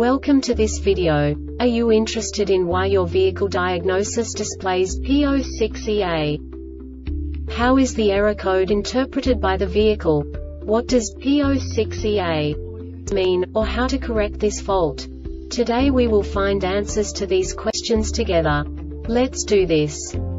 Welcome to this video. Are you interested in why your vehicle diagnosis displays P06EA? How is the error code interpreted by the vehicle? What does P06EA mean, or how to correct this fault? Today we will find answers to these questions together. Let's do this.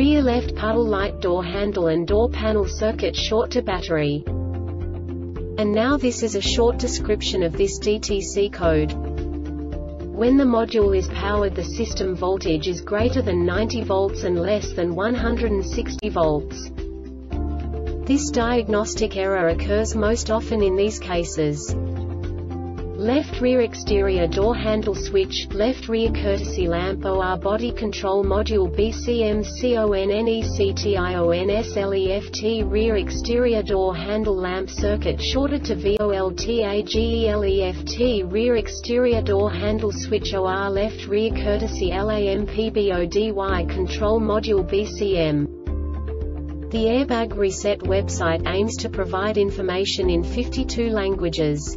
rear left puddle light door handle and door panel circuit short to battery. And now this is a short description of this DTC code. When the module is powered, the system voltage is greater than 90 volts and less than 160 volts. This diagnostic error occurs most often in these cases: left rear exterior door handle switch, left rear courtesy lamp, OR body control module, BCM CONNECTIONSLEFT, rear exterior door handle lamp circuit shorted to VOLTAGELEFT, rear exterior door handle switch, OR left rear courtesy LAMPBODY control module, BCM. The Airbag Reset website aims to provide information in 52 languages.